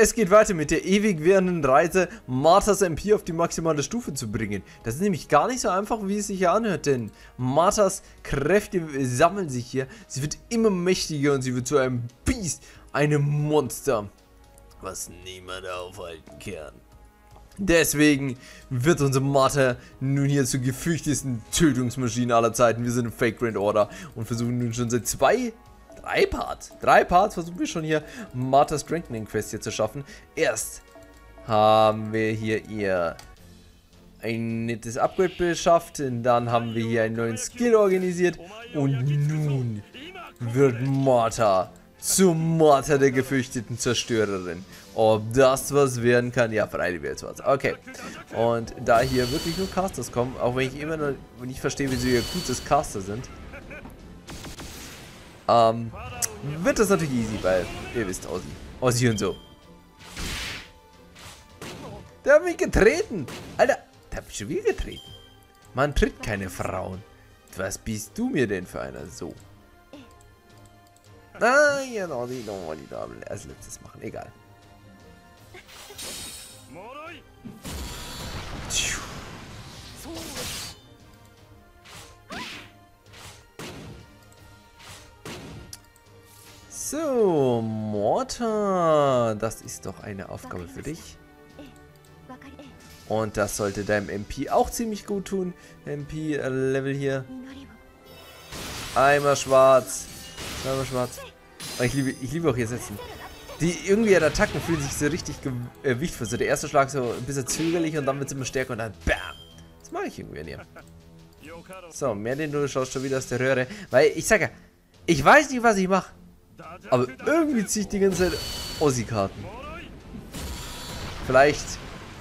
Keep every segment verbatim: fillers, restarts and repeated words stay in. Es geht weiter mit der ewig währenden Reise, Marthas M P auf die maximale Stufe zu bringen. Das ist nämlich gar nicht so einfach, wie es sich hier anhört, denn Marthas Kräfte sammeln sich hier. Sie wird immer mächtiger und sie wird zu einem Biest, einem Monster, was niemand aufhalten kann. Deswegen wird unsere Martha nun hier zur gefürchtesten Tötungsmaschine aller Zeiten. Wir sind im Fate Grand Order und versuchen nun schon seit zwei... Drei Parts. Drei Parts versuchen wir schon hier Marthas Strengthening Quest hier zu schaffen. Erst haben wir hier ihr ein nettes Upgrade beschafft. Und dann haben wir hier einen neuen Skill organisiert. Und nun wird Martha zur Martha der gefürchteten Zerstörerin. Ob das was werden kann? Ja, freilich wäre jetzt was. Okay. Und da hier wirklich nur Casters kommen, auch wenn ich immer noch nicht verstehe, wieso hier gutes Caster sind. Ähm, um, wird das natürlich easy, weil ihr wisst, Ozy. Ozy und so. Der hat mich getreten. Alter, der hat mich schon wieder getreten. Man tritt keine Frauen. Was bist du mir denn für einer? So. Ah, ja, Ozy, don't worry, da will ich als letztes machen. Egal. Tschuh. So, Martha, das ist doch eine Aufgabe für dich. Und das sollte deinem M P auch ziemlich gut tun. M P-Level hier. Einmal schwarz. Einmal schwarz. Oh, ich liebe, ich liebe auch ihr Sätzen. Die irgendwie an Attacken fühlen sich so richtig gewichtvoll. So der erste Schlag so ein bisschen zögerlich und dann wird es immer stärker und dann BAM. Das mag ich irgendwie an ihr. So, mehr den du schaust schon wieder aus der Röhre. Weil ich sage, ich weiß nicht, was ich mache. Aber irgendwie ziehe ich die ganze Zeit Ozy-Karten. Vielleicht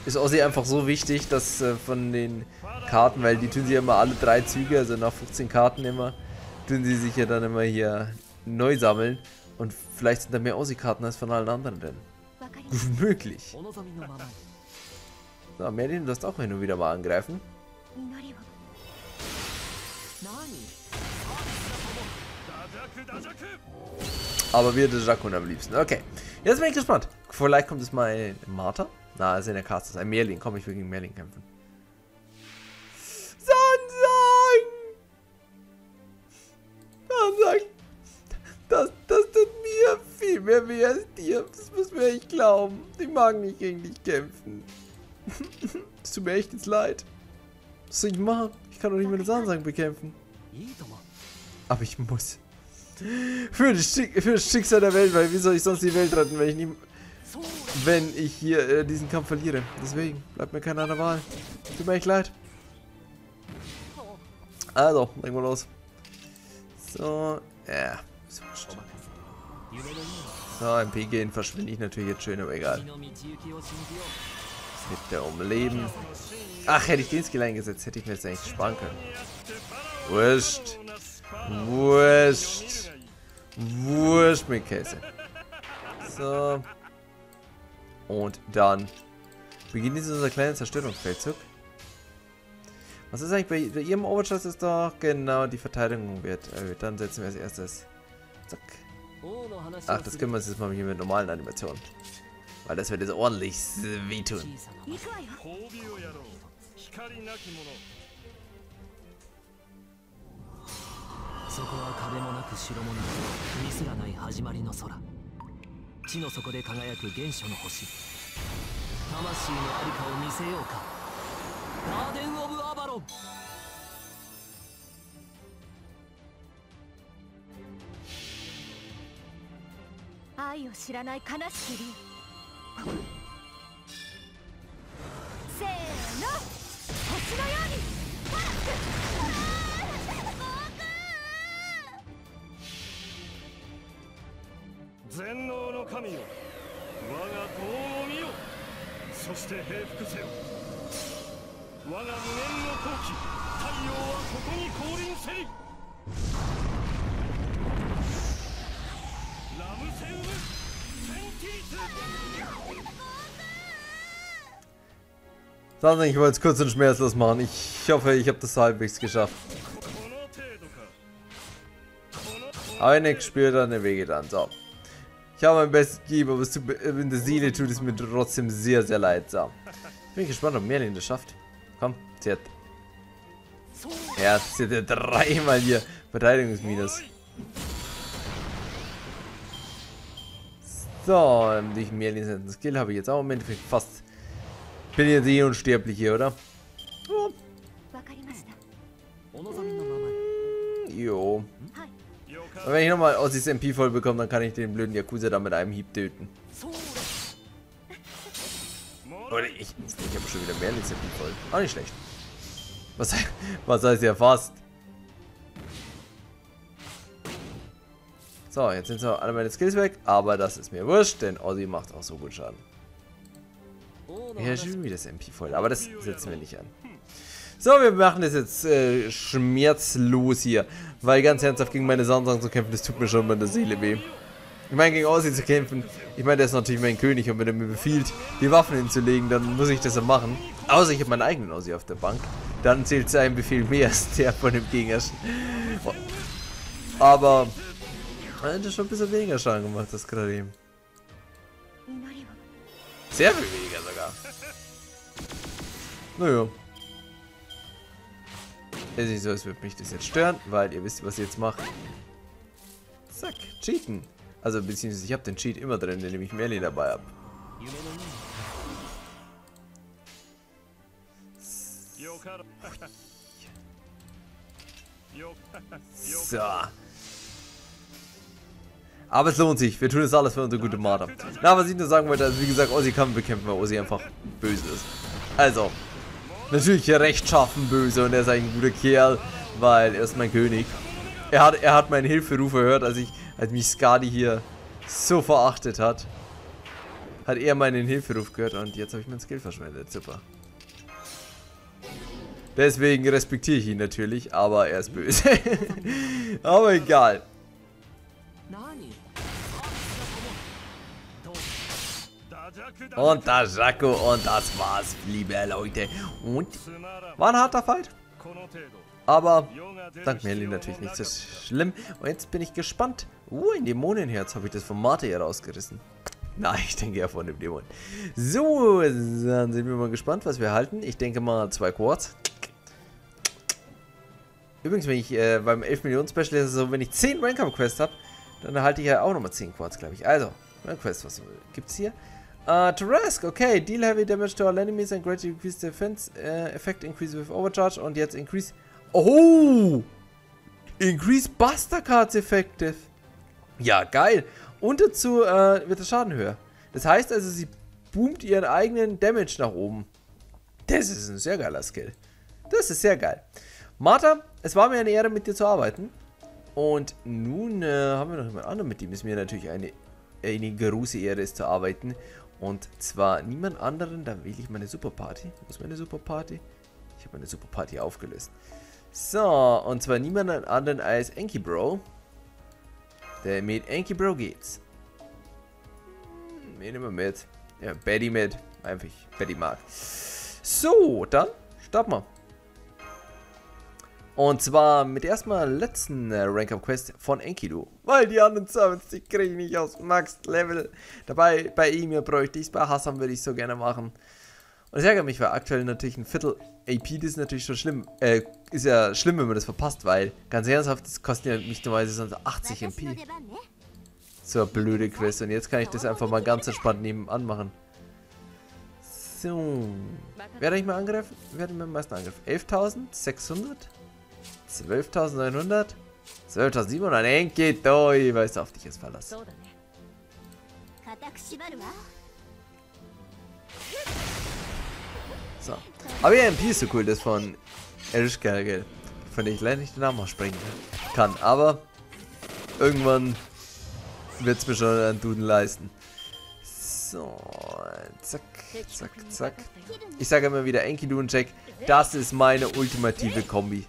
ist Ozy einfach so wichtig, dass äh, von den Karten, weil die tun sie ja immer alle drei Züge, also nach fünfzehn Karten immer, tun sie sich ja dann immer hier neu sammeln. Und vielleicht sind da mehr Ozy-Karten als von allen anderen drin. Gut möglich. So, Merlin, du darfst auch hin und wieder mal angreifen. Aber wir den Jackun am liebsten. Okay. Jetzt bin ich gespannt. Vielleicht kommt es mal ein Martha. Na, also in der Caster. Ein Merlin. Komm, ich will gegen Merlin kämpfen. Sanzang! Sanzang! Das, das tut mir viel mehr weh als dir. Das muss mir echt glauben. Ich mag nicht gegen dich kämpfen. Es tut mir echt jetzt leid. Was soll ich machen? Ich kann doch nicht mehr den Sanzang bekämpfen. Aber ich muss. Für das, Schick, für das Schicksal der Welt, weil wie soll ich sonst die Welt retten, wenn ich nie, wenn ich hier äh, diesen Kampf verliere. Deswegen bleibt mir keine andere Wahl. Tut mir echt leid. Also, legen wir los. So, ja. So, M P gehen verschwinde ich natürlich jetzt schön, aber egal. Bitte um Leben. Ach, hätte ich den Skill eingesetzt, hätte ich mir jetzt eigentlich sparen können. Wurscht. Wurscht. Wurscht mit Käse. So. Und dann beginnt jetzt unser kleiner Zerstörungsfeldzug. Was ist eigentlich bei, bei ihrem Overcharge? Ist doch genau die Verteidigung wird erhöht. Dann setzen wir als erstes. Zack. Ach, das können wir uns jetzt mal hier mit normalen Animationen. Weil das wird jetzt ordentlich wehtun. Sanzang, ich wollte es kurz und schmerzlos machen. Ich hoffe, ich habe das halbwegs geschafft. Aber ich spüre dann den Weg dann. So. Ich habe mein Bestes gegeben, aber es tut, in der Seele tut es mir trotzdem sehr, sehr leid. So. Ich bin gespannt, ob Merlin das schafft. Komm, sie hat. Ja, sie hat ja dreimal hier Verteidigungsminus. So, durch Merlins letzten Skill habe ich jetzt auch im Endeffekt fast. Bin jetzt eh unsterblich hier, oder? Oh. Hm, jo. Und wenn ich nochmal Ozys M P voll bekomme, dann kann ich den blöden Yakuza da mit einem Hieb töten. Oder ich, ich habe schon wieder Merlins M P voll. Auch nicht schlecht. Was, was heißt ja fast? So, jetzt sind zwar alle meine Skills weg, aber das ist mir wurscht, denn Ozy macht auch so gut Schaden. Ja, schon wieder das M P voll, aber das setzen wir nicht an. So, wir machen das jetzt äh, schmerzlos hier, weil ganz ernsthaft gegen meine Sanzang zu kämpfen, das tut mir schon mal in der Seele weh. Ich meine, gegen Ozy zu kämpfen, ich meine, der ist natürlich mein König und wenn er mir befiehlt, die Waffen hinzulegen, dann muss ich das ja machen. Außer ich habe meinen eigenen Ozy auf der Bank, dann zählt sein Befehl mehr als der von dem Gegner. Aber... Er hat schon ein bisschen weniger Schaden gemacht, das gerade eben. Sehr viel weniger sogar. Naja. Ist nicht so, als würde mich das jetzt stören, weil ihr wisst, was ihr jetzt macht. Zack, cheaten. Also, beziehungsweise ich habe den Cheat immer drin, den nehme ich Merlin dabei ab. So. Aber es lohnt sich, wir tun das alles für unsere gute Martha. Na, was ich nur sagen wollte, also wie gesagt, Ozy kann bekämpfen, weil Ozy einfach böse ist. Also, natürlich rechtschaffen böse und er ist ein guter Kerl, weil er ist mein König. Er hat, er hat meinen Hilferuf gehört, als ich, als mich Skadi hier so verachtet hat. Hat er meinen Hilferuf gehört und jetzt habe ich meinen Skill verschwendet, super. Deswegen respektiere ich ihn natürlich, aber er ist böse. Aber egal. Und das Jacko und das war's, liebe Leute. Und war ein harter Fight. Aber dank Merlin natürlich nicht so schlimm. Und jetzt bin ich gespannt. Uh, ein Dämonenherz. Habe ich das von Martha hier rausgerissen? Nein, ich denke ja von dem Dämon. So, dann sind wir mal gespannt, was wir halten. Ich denke mal zwei Quartz. Übrigens, wenn ich äh, beim elf Millionen Special ist es so, wenn ich zehn Rank-Up-Quests habe, dann erhalte ich ja auch nochmal zehn Quartz, glaube ich. Also, Rank-Quest, was gibt's hier? Uh, to risk, okay, deal heavy damage to all enemies and greatly increase defense, uh, effect increase with overcharge und jetzt increase, oh, increase Buster Cards effective, ja geil, und dazu uh, wird der Schaden höher, das heißt also sie boomt ihren eigenen Damage nach oben, das ist ein sehr geiler Skill, das ist sehr geil. Martha, es war mir eine Ehre mit dir zu arbeiten und nun uh, haben wir noch jemand anderen, mit dem es mir natürlich eine, eine große Ehre ist zu arbeiten. Und zwar niemand anderen, da wähle ich meine Superparty. Wo ist meine Superparty? Ich habe meine Superparty aufgelöst. So, und zwar niemand anderen als Enkibro. Der mit Enkibro geht's. Mir nehmen wir mit. Ja, Betty mit. Einfach, Betty mag. So, dann starten wir. Und zwar mit erstmal letzten äh, Rank-Up-Quest von Enkidu. Weil die anderen Summons, die kriege ich nicht aus Max-Level. Dabei, bei ihm ja bräuchte ich es, bei Hassan würde ich es so gerne machen. Und es ärgert mich, weil aktuell natürlich ein Viertel A P, das ist natürlich schon schlimm. Äh, ist ja schlimm, wenn man das verpasst, weil ganz ernsthaft, das kostet ja mich normalerweise sonst achtzig M P. So eine blöde Quest. Und jetzt kann ich das einfach mal ganz entspannt nebenan machen. So. Wer hat mich mal angegriffen? Wer hat mich am meisten angegriffen? elftausendsechshundert? zwölftausendneunhundert? zwölftausendsiebenhundert? Enkidu, ich weiß, auf dich jetzt Verlass. So. Aber ja, M P ist so cool, das von Arash, von dem ich leider nicht den Namen aussprechen kann. Aber irgendwann wird es mir schon einen Duden leisten. So, zack, zack, zack. Ich sage immer wieder Enkidu und Jack, das ist meine ultimative Kombi.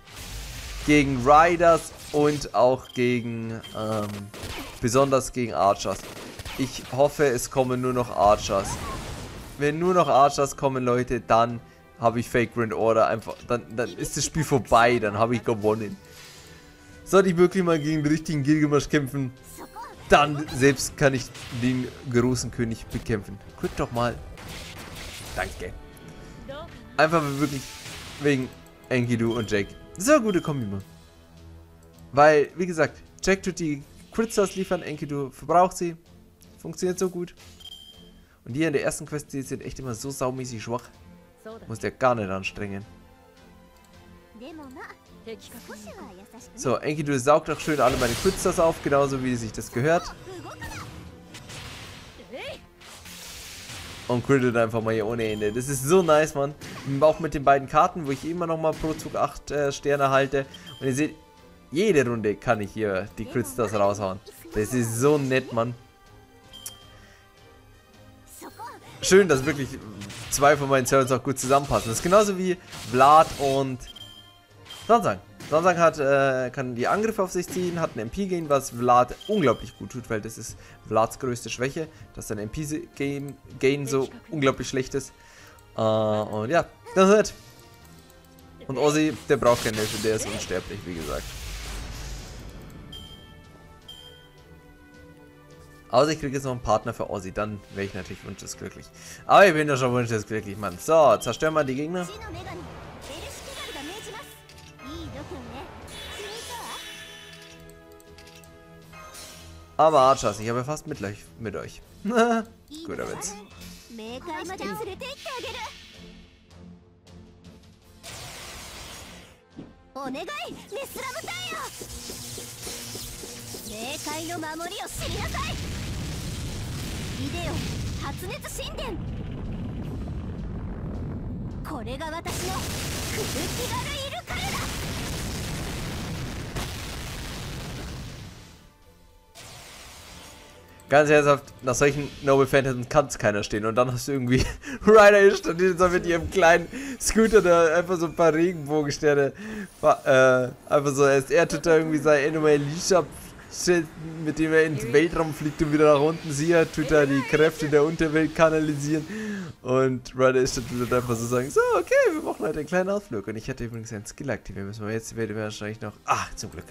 Gegen Riders und auch gegen, ähm, besonders gegen Archers. Ich hoffe, es kommen nur noch Archers. Wenn nur noch Archers kommen, Leute, dann habe ich Fate Grand Order. Einfach, dann, dann ist das Spiel vorbei, dann habe ich gewonnen. Sollte ich wirklich mal gegen den richtigen Gilgamesh kämpfen, Dann selbst kann ich den großen König bekämpfen. Guck doch mal. Danke. Einfach wirklich wegen Enkidu und Jack. So eine gute Kombi, Mann. Weil, wie gesagt, Jack tut die Critshots liefern, Enkidu verbraucht sie. Funktioniert so gut. Und hier in der ersten Quest, die sind echt immer so saumäßig schwach. Muss der gar nicht anstrengen. So, Enkidu saugt auch schön alle meine Critshots auf, genauso wie sich das gehört. Und crittet einfach mal hier ohne Ende. Das ist so nice, Mann. Auch mit den beiden Karten, wo ich immer noch mal pro Zug acht äh, Sterne halte. Und ihr seht, jede Runde kann ich hier die Critstars raushauen. Das ist so nett, Mann. Schön, dass wirklich zwei von meinen Servants auch gut zusammenpassen. Das ist genauso wie Vlad und Sanzang. Sanzang hat, äh, kann die Angriffe auf sich ziehen, hat ein M P-Gain, was Vlad unglaublich gut tut, weil das ist Vlads größte Schwäche, dass sein M P-Gain so unglaublich schlecht ist. Äh, und ja, das ist nett. Und Ozy, der braucht keine Hilfe, der ist unsterblich, wie gesagt. Außer ich kriege jetzt noch einen Partner für Ozy, dann wäre ich natürlich wunschesglücklich. Aber ich bin doch schon wunschesglücklich, Mann. So, zerstören wir die Gegner. Aber Archers, ich habe fast Mitleid mit euch. Guter Witz. Ganz ernsthaft, nach solchen Noble Phantasm kann es keiner stehen. Und dann hast du irgendwie Ryder ist und die so mit ihrem kleinen Scooter da einfach so ein paar Regenbogensterne. Äh, einfach so, erst er tut da irgendwie sein Anime Leash-Up Shit, mit dem er ins Weltraum fliegt und wieder nach unten. Sie hat, tut da die Kräfte der Unterwelt kanalisieren. Und Ryder ist dann einfach so sagen: So, okay, wir machen halt einen kleinen Ausflug. Und ich hatte übrigens einen Skill aktiviert. Müssen wir jetzt, werden wir wahrscheinlich noch. Ach, zum Glück.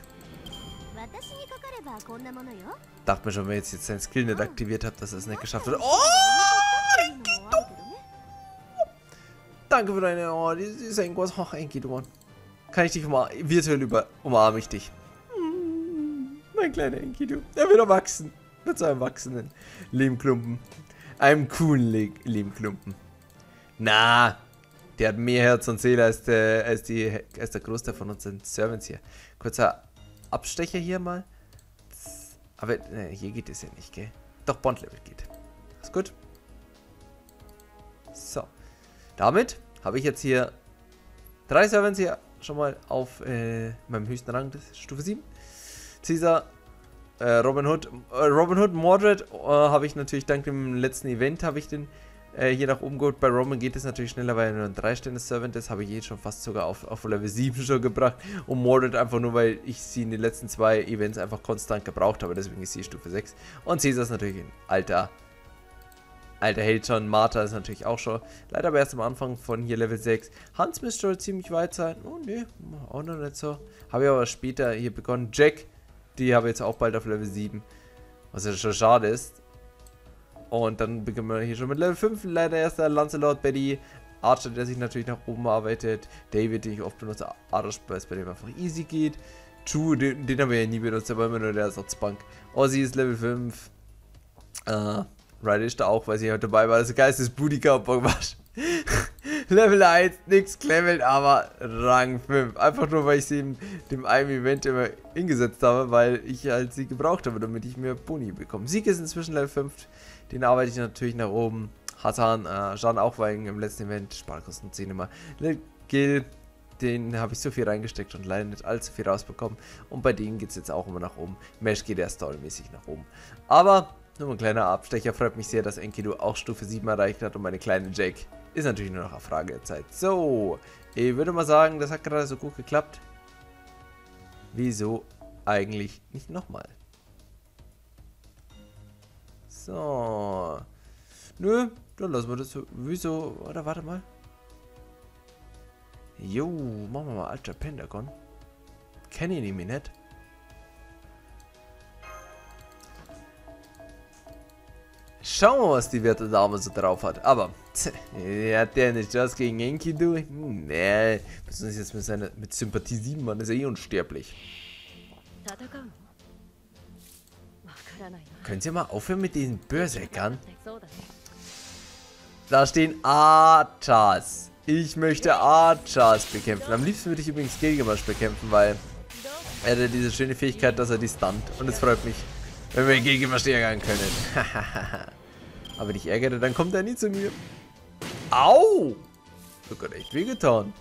Dachte mir schon, wenn ich jetzt seinen Skill nicht aktiviert habe, dass er es nicht geschafft hat. Oh, Enkidu! Danke für deine Oh, das ist ein großes Hoch, Enkidu, Mann. Kann ich dich umarmen? Virtuell über umarme ich dich. Mein kleiner Enkidu. Er wird erwachsen. Mit seinem erwachsenen Lehmklumpen. Einem coolen Le Lehmklumpen. Na, der hat mehr Herz und Seele als der, als die, als der Großteil von unseren Servants hier. Kurzer Abstecher hier mal. Aber ne, hier geht es ja nicht, gell? Doch, Bond-Level geht. Ist gut. So. Damit habe ich jetzt hier drei Servants hier schon mal auf äh, meinem höchsten Rang, das ist Stufe sieben. Caesar, äh, Robin Hood, äh, Robin Hood, Mordred äh, habe ich natürlich dank dem letzten Event, habe ich den äh, hier nach oben geholt. Bei Roman geht es natürlich schneller, weil er nur ein drei Sterne Servant ist, habe ich jetzt schon fast sogar auf, auf Level sieben schon gebracht. Und Mordred einfach nur, weil ich sie in den letzten zwei Events einfach konstant gebraucht habe, deswegen ist sie Stufe sechs. Und Caesar ist natürlich ein alter, alter Held schon, Martha ist natürlich auch schon, leider aber erst am Anfang von hier Level sechs. Hans müsste schon ziemlich weit sein, oh ne, auch noch nicht so. Habe ich aber später hier begonnen, Jack. Die habe ich jetzt auch bald auf Level sieben, was ja schon schade ist. Und dann beginnen wir hier schon mit Level fünf. Leider erst der Lancelot, Betty, Archer, der sich natürlich nach oben arbeitet. David, den ich oft benutze, Arash, bei dem einfach easy geht. Chu, den, den haben wir ja nie benutzt, aber immer nur der Ersatzbank. Ozy ist Level fünf. Uh, Ryder ist da auch, weil sie heute dabei war. Das Geist ist Booty-Kampon. Level eins, nichts clevelt, aber Rang fünf. Einfach nur, weil ich sie in dem einen Event immer hingesetzt habe, weil ich halt sie gebraucht habe, damit ich mir Boni bekomme. Sieg ist inzwischen Level fünf, den arbeite ich natürlich nach oben. Hassan, äh, Jean auch, weil im letzten Event Sparkosten zehn immer. Lil Gil, den habe ich so viel reingesteckt und leider nicht allzu viel rausbekommen. Und bei denen geht es jetzt auch immer nach oben. Mash geht erst storymäßig nach oben. Aber nur ein kleiner Abstecher, freut mich sehr, dass Enkidu auch Stufe sieben erreicht hat und meine kleine Jack. Ist natürlich nur noch eine Frage der Zeit. So, ich würde mal sagen, das hat gerade so gut geklappt. Wieso eigentlich nicht nochmal? So. Nö, dann lassen wir das so. Wieso? Oder warte mal. Jo, machen wir mal Alter Pentagon. Kenn ich nämlich nicht. Schauen wir mal, was die werte Dame so drauf hat. Aber, tch, hat der nicht was gegen Enkidu? Hm, nee. Müssen wir uns jetzt mit seiner mit Sympathie sieben, Mann, ist er eh unsterblich. Könnt ihr mal aufhören mit diesen Börsäckern? Da stehen Archers. Ich möchte Archers bekämpfen. Am liebsten würde ich übrigens Gilgamesh bekämpfen, weil er hat ja diese schöne Fähigkeit, dass er die stunt. Und es freut mich, wenn wir Gilgamesh ärgern können. Aber wenn ich ärgere, dann kommt er nie zu mir. Au! Das hat echt wehgetan.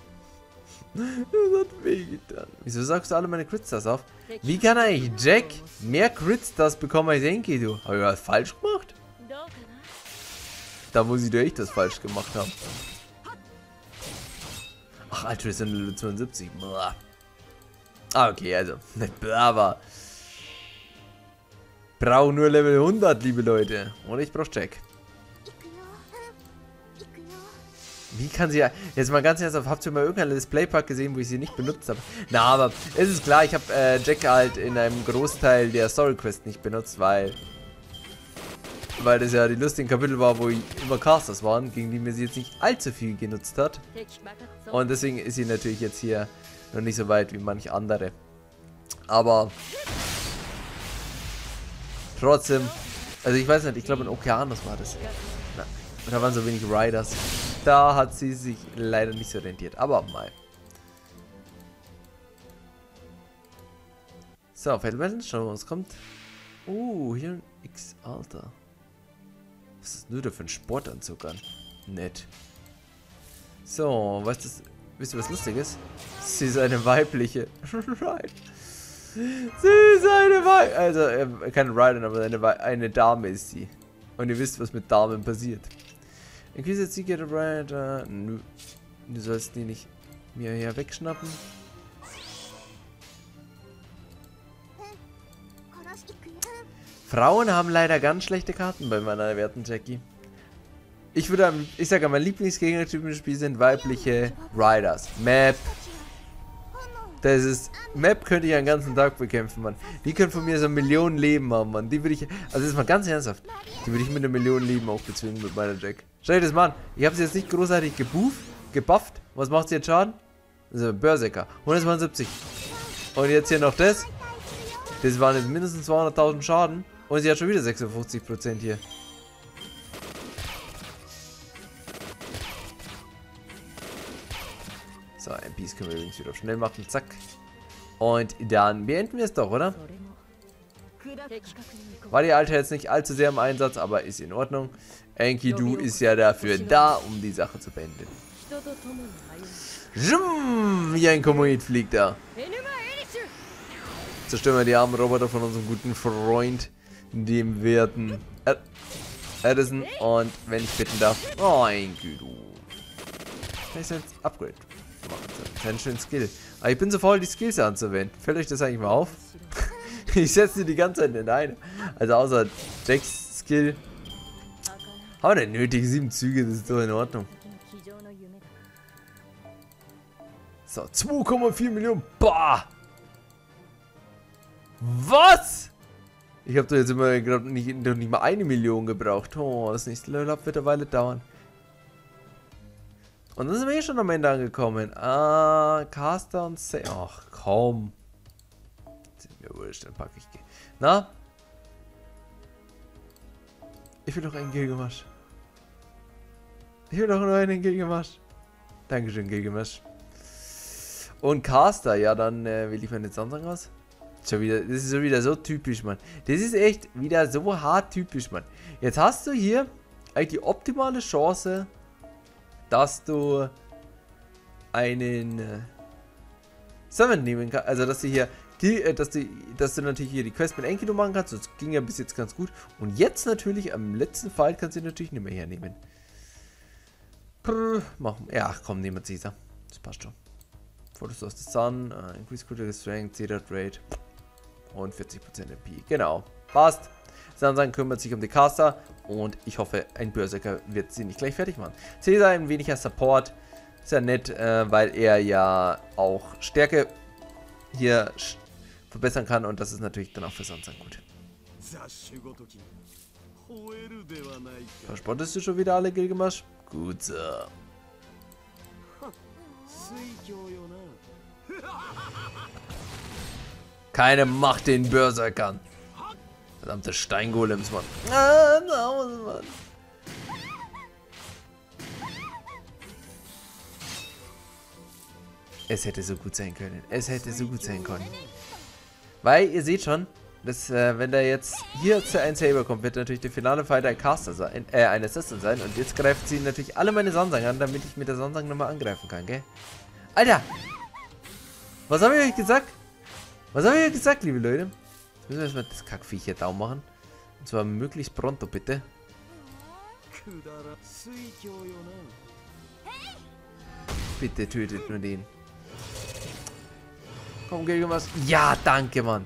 Das hat wehgetan. Wieso sagst du alle meine Critstars auf? Wie kann eigentlich Jack mehr Critstars bekommen als Enkidu? Habe ich was falsch gemacht? Da muss ich doch echt das falsch gemacht haben. Ach, Archer ist in Level zweiundsiebzig. Blah. Ah, okay, also. Blabber. Brauche nur Level hundert, liebe Leute. Oder ich brauche Jack. Wie kann sie... Jetzt mal ganz ernsthaft, habt ihr mal irgendein Displaypack gesehen, wo ich sie nicht benutzt habe? Na, aber es ist klar, ich habe äh, Jack halt in einem Großteil der Storyquest nicht benutzt, weil... Weil das ja die lustigen Kapitel war, wo immer Casters waren, gegen die mir sie jetzt nicht allzu viel genutzt hat. Und deswegen ist sie natürlich jetzt hier noch nicht so weit wie manch andere. Aber trotzdem, also ich weiß nicht, ich glaube in Okeanos war das. Na, da waren so wenig Riders. Da hat sie sich leider nicht so rentiert, aber mal. So, Feldmelden, schauen wir, was kommt. Oh, uh, hier ein X-Alter. Was ist nur da für ein Sportanzug an? Nett. So, weißt du, wisst ihr, was lustig ist? Sie ist eine weibliche. Right. Sie ist eine weibliche. Also, äh, keine Riderin, aber eine, Wei eine Dame ist sie. Und ihr wisst, was mit Damen passiert. Inquisitor Secret Rider. Nö. Du sollst die nicht mir hier wegschnappen. Frauen haben leider ganz schlechte Karten bei meiner werten Jackie. Ich würde, ich sage, mein Lieblingsgegnertyp im Spiel sind weibliche Riders. Map. Das ist, Map könnte ich einen ganzen Tag bekämpfen, Mann. Die können von mir so Millionen Leben haben, Mann. Die würde ich, also jetzt mal ganz ernsthaft, die würde ich mit einer Million Leben auch bezwingen mit meiner Jack. Schau dir das mal an. Ich habe sie jetzt nicht großartig gebufft, gebufft. Was macht sie jetzt Schaden? Also Berserker. hundertzweiundsiebzig. Und jetzt hier noch das. Das waren jetzt mindestens zweihunderttausend Schaden. Und sie hat schon wieder sechsundfünfzig Prozent hier. So, M Ps können wir übrigens wieder schnell machen. Zack. Und dann beenden wir es doch, oder? War die Alte jetzt nicht allzu sehr im Einsatz, aber ist in Ordnung. Enkidu ist ja dafür da, um die Sache zu beenden. Zschumm, wie ein Komet fliegt er. Zerstören wir die armen Roboter von unserem guten Freund, dem werten Edison. Und wenn ich bitten darf, oh, Enkidu. Kann ich jetzt Upgrade machen? Das ist ein schöner Skill. Aber ich bin so faul, die Skills anzuwenden. Fällt euch das eigentlich mal auf? Ich setze die ganze Zeit in eine. Also außer Jacks Skill. Aber der nötige sieben Züge, das ist doch in Ordnung. So, zwei Komma vier Millionen. Bah! Was? Ich habe doch jetzt immer glaub, nicht, nicht mal eine Million gebraucht. Oh, das nächste Level-Up wird eine Weile dauern. Und dann sind wir hier schon am Ende angekommen. Ah, Caster und Saber. Ach, komm. Sind mir wurscht, dann packe ich. Na? Ich will noch einen Gilgamesh. Ich will noch nur einen Gilgamesh. Dankeschön, Gilgamesh. Und Caster, ja, dann äh, will ich meine Sanzang raus. Schon wieder, das ist schon wieder so typisch, Mann. Das ist echt wieder so hart typisch, Mann. Jetzt hast du hier eigentlich die optimale Chance, dass du einen äh, Summon nehmen kannst. Also, dass du hier die, äh, dass, du, dass du natürlich hier die Quest mit Enkidu machen kannst. Das ging ja bis jetzt ganz gut. Und jetzt natürlich, am letzten Fight kannst du ihn natürlich nicht mehr hernehmen. Prr, machen. Ja, komm, nehmen wir Caesar. Das passt schon. Fotos aus der Sun, uh, Increase Critical Strength, Cedar Rate. Und vierzig Prozent M P. Genau. Passt. Sanzang kümmert sich um die Caster. Und ich hoffe, ein Berserker wird sie nicht gleich fertig machen. Caesar ein weniger Support. Ist ja nett, äh, weil er ja auch Stärke hier verbessern kann. Und das ist natürlich dann auch für Sanzang gut. Verspottest du schon wieder alle, Gilgamesh? Gut so. Keine Macht den Berserkern. Verdammte Steingolems, Mann. Ah, no, Mann. Es hätte so gut sein können. Es hätte so gut sein können. Weil, ihr seht schon, dass, äh, wenn da jetzt hier zu ein Saber kommt, wird natürlich der finale Fighter ein Caster sein, äh, ein Assassin sein. Und jetzt greift sie natürlich alle meine Sanzang an, damit ich mit der Sanzang nochmal angreifen kann, gell? Alter! Was habe ich euch gesagt? Was habe ich euch gesagt, liebe Leute? Jetzt müssen wir erstmal das Kackviech hier down machen. Und zwar möglichst pronto, bitte. Bitte tötet nur den. Komm, Gilgamesh. Ja, danke, Mann.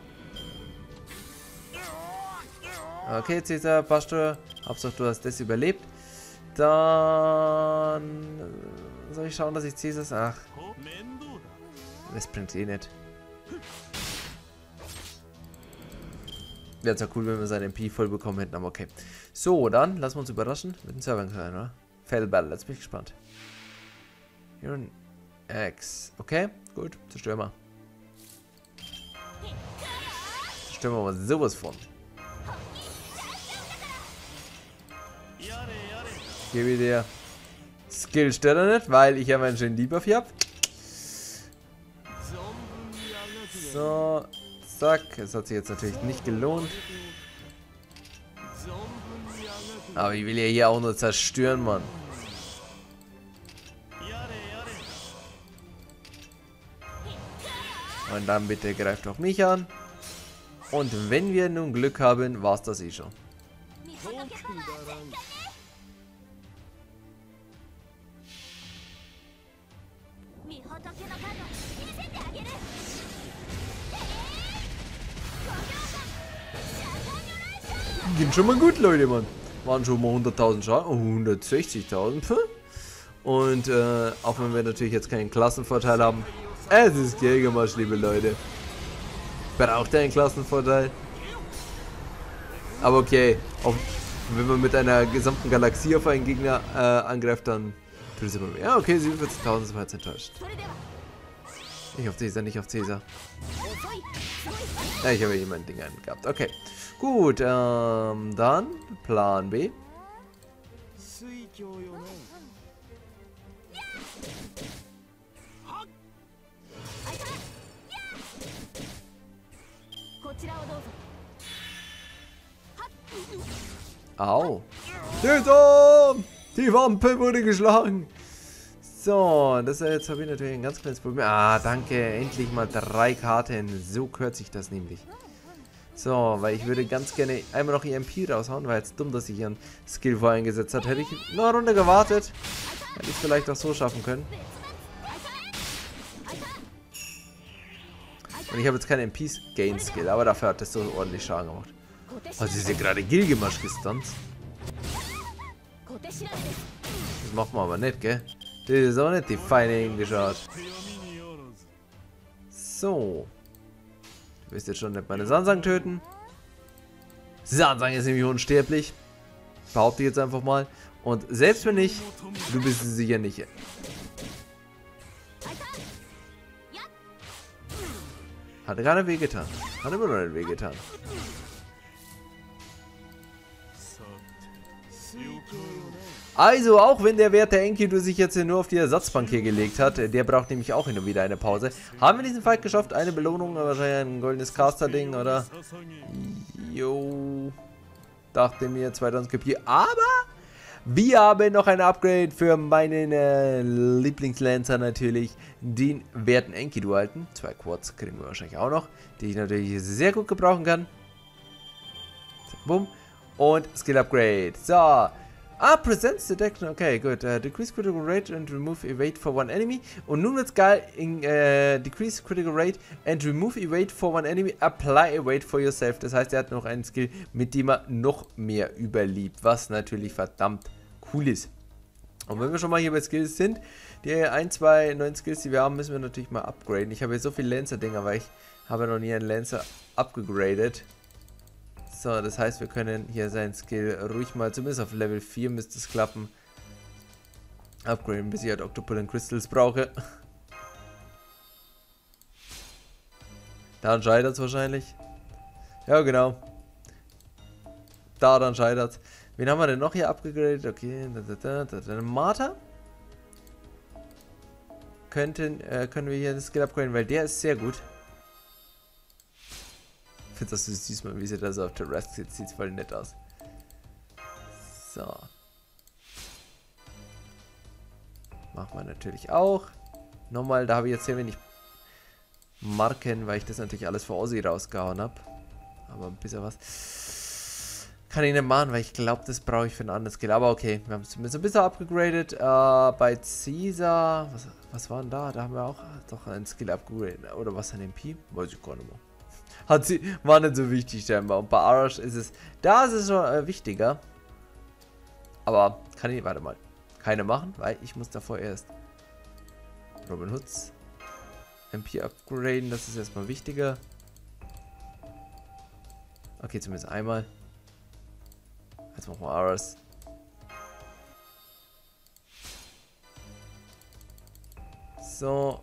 Okay, Caesar, passt du. Hauptsache, du hast das überlebt. Dann soll ich schauen, dass ich Caesars... Ach. Das bringt eh nicht. Wäre zwar cool, wenn wir seinen M P voll bekommen hätten, aber okay. So, dann lassen wir uns überraschen. Mit dem Server sein, oder? Fatal Battle, jetzt bin ich gespannt. You're an Axe. Okay, gut. Zerstören wir. Stellen wir mal sowas von. Gebe dir Skill stört er nicht, weil ich ja meinen schönen Debuff hier hab. So, zack. Das hat sich jetzt natürlich nicht gelohnt. Aber ich will ja hier auch nur zerstören, Mann. Und dann bitte greift doch mich an. Und wenn wir nun Glück haben, war's das eh schon. Ging schon mal gut, Leute, Mann. Waren schon mal hunderttausend Schaden, hundertsechzigtausend. Und äh, auch wenn wir natürlich jetzt keinen Klassenvorteil haben, es ist Gilgamesh, liebe Leute. Braucht er einen Klassenvorteil? Aber okay, auch wenn man mit einer gesamten Galaxie auf einen Gegner äh, angreift, dann tut es immer mehr. Ja, okay, siebenundvierzigtausend sind wir jetzt enttäuscht. Nicht auf Caesar, nicht auf Caesar. Ja, ich habe jemanden Ding eingehabt. Okay, gut, ähm, dann Plan B. Au. Caesar! Die Wampe wurde geschlagen. So, das jetzt habe ich natürlich ein ganz kleines Problem. Ah, danke. Endlich mal drei Karten. So kürzt sich das nämlich. So, weil ich würde ganz gerne einmal noch E M P raushauen. War jetzt dumm, dass ich ihren Skill voreingesetzt hat. Hätte ich noch eine Runde gewartet, hätte ich es vielleicht auch so schaffen können. Und ich habe jetzt keinen M P-Gain-Skill, aber dafür hat das so ordentlich Schaden gemacht. Oh, sie ist ja gerade Gilgamesh gestanzt. Das macht man aber nicht, gell? Das ist auch nicht die feine Englischart. So. Du willst jetzt schon nicht meine Sanzang töten. Sanzang ist nämlich unsterblich. Behaupte ich jetzt einfach mal. Und selbst wenn nicht, du bist sie sicher nicht. Hat gerade wehgetan. Hat immer noch nicht wehgetan. Also, auch wenn der werte Enkidu sich jetzt nur auf die Ersatzbank hier gelegt hat, der braucht nämlich auch hin und wieder eine Pause. Haben wir diesen Fight geschafft? Eine Belohnung, wahrscheinlich ein goldenes Caster-Ding, oder? Jo. Dachte mir, zweitausend K P. Aber wir haben noch ein Upgrade für meinen äh, Lieblingslancer natürlich, den werten Enkidu halten. Zwei Quartz kriegen wir wahrscheinlich auch noch, die ich natürlich sehr gut gebrauchen kann. Bumm. Und Skill Upgrade. So. Ah, Presence Detection. Okay, gut. Uh, decrease Critical Rate and Remove Evade for one Enemy. Und nun wird's geil. In, uh, decrease Critical Rate and Remove Evade for one Enemy. Apply Evade for yourself. Das heißt, er hat noch einen Skill, mit dem er noch mehr überlebt. Was natürlich verdammt cool ist. Und wenn wir schon mal hier bei Skills sind, die ein, zwei neuen Skills, die wir haben, müssen wir natürlich mal upgraden. Ich habe hier so viele Lancer-Dinger, weil ich habe noch nie einen Lancer upgegradet. So, das heißt, wir können hier seinen Skill ruhig mal, zumindest auf Level vier müsste es klappen, upgraden, bis ich halt Octopulent Crystals brauche. Daran scheitert es wahrscheinlich. Ja, genau. Daran scheitert es. Wen haben wir denn noch hier abgegradet? Okay, da, da, da, da. Martha. Könnten, äh, können wir hier das Skill upgraden, weil der ist sehr gut. Ich finde das süß, diesmal, wie sie da so auf der Rest sieht, sieht voll nett aus. So. Machen wir natürlich auch. Nochmal, da habe ich jetzt sehr wenig Marken, weil ich das natürlich alles für Ozy rausgehauen habe. Aber ein bisschen was kann ich nicht machen, weil ich glaube, das brauche ich für ein anderes Skill. Aber okay, wir haben es zumindest ein bisschen abgegradet. Äh, bei Caesar, was, was war denn da? Da haben wir auch doch ein Skill abgegradet. Oder was an M P? Weiß ich gar nicht mehr. Hat sie, war nicht so wichtig scheinbar. Und bei Arash ist es, da ist es schon äh, wichtiger. Aber kann ich, warte mal, keine machen, weil ich muss davor erst Robin Hoods M P upgraden, das ist erstmal wichtiger. Okay, zumindest einmal. Jetzt machen wir Aras. So.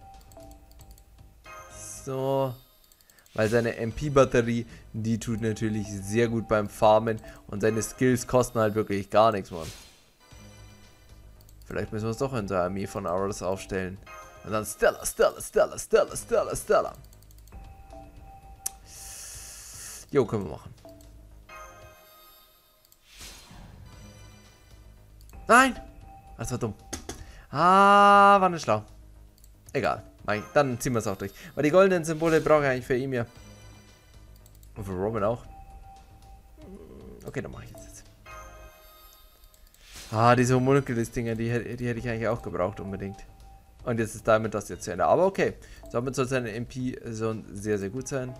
So. Weil seine M P-Batterie, die tut natürlich sehr gut beim Farmen. Und seine Skills kosten halt wirklich gar nichts, Mann. Vielleicht müssen wir uns doch in der Armee von Aras aufstellen. Und dann Stella, Stella, Stella, Stella, Stella, Stella. Jo, können wir machen. Nein! Das war dumm. Ah, war nicht schlau. Egal. Dann ziehen wir es auch durch. Weil die goldenen Symbole brauche ich eigentlich für ihn ja. Und für Robin auch. Okay, dann mache ich jetzt jetzt. Ah, diese Homunculus-Dinger, die, die hätte ich eigentlich auch gebraucht unbedingt. Und jetzt ist damit das jetzt zu Ende. Aber okay, damit soll seine M P so sehr, sehr gut sein.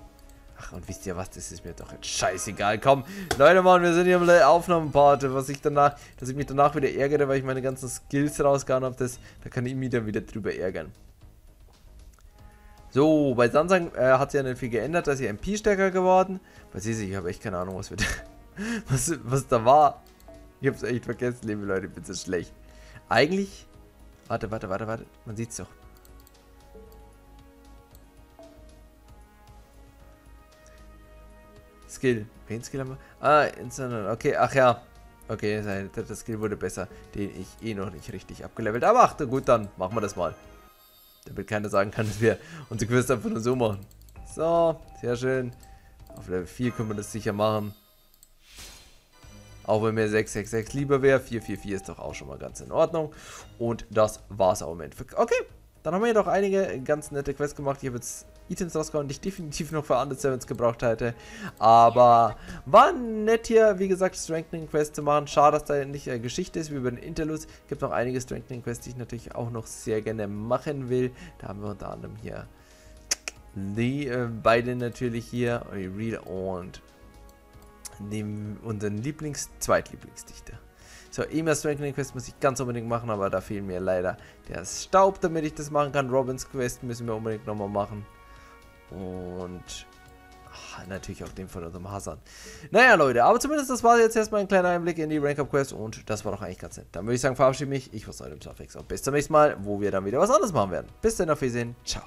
Ach, und wisst ihr was? Das ist mir doch jetzt scheißegal. Komm, Leute, Mann, wir sind hier im Aufnahmenpart. Was ich danach, dass ich mich danach wieder ärgere, weil ich meine ganzen Skills rausgehauen habe, das, da kann ich mich dann wieder drüber ärgern. So, bei Sanzang äh, hat sich ja nicht viel geändert, da ist sie M P stärker geworden. Bei Caesar, ich habe echt keine Ahnung, was, wir da, was, was da war. Ich habe es echt vergessen, liebe Leute, ich bin so schlecht. Eigentlich, warte, warte, warte, warte, man sieht es doch. Skill. Wen Skill haben wir? Ah, Instant. Okay, ach ja. Okay, sein dritter Skill wurde besser, den ich eh noch nicht richtig abgelevelt habe. Ach, gut, dann machen wir das mal. Damit keiner sagen kann, dass wir unsere Quest einfach nur so machen. So, sehr schön. Auf Level vier können wir das sicher machen. Auch wenn mir sechs sechs sechs lieber wäre. vier vier vier ist doch auch schon mal ganz in Ordnung. Und das war's auch im Endeffekt. Okay, dann haben wir hier doch einige ganz nette Quests gemacht. Ich habe jetzt Items rausgehauen, die ich definitiv noch für andere Servants gebraucht hätte. Aber war nett hier, wie gesagt, Strengthening Quests zu machen. Schade, dass da nicht eine Geschichte ist, wie bei den Interludes. Es gibt noch einige Strengthening Quests, die ich natürlich auch noch sehr gerne machen will. Da haben wir unter anderem hier die äh, beiden natürlich hier, Real und dem, unseren Lieblings-, Zweitlieblingsdichter. So, E M A Strengthening Quest muss ich ganz unbedingt machen, aber da fehlt mir leider der Staub, damit ich das machen kann. Robins Quest müssen wir unbedingt nochmal machen. Und ach, natürlich auch den von unserem Hassan. Naja, Leute, aber zumindest das war jetzt erstmal ein kleiner Einblick in die Rank-Up-Quest und das war doch eigentlich ganz nett. Dann würde ich sagen, verabschiede mich. Ich war es heute im Starfix und bis zum nächsten Mal, wo wir dann wieder was anderes machen werden. Bis dann, auf Wiedersehen. Ciao.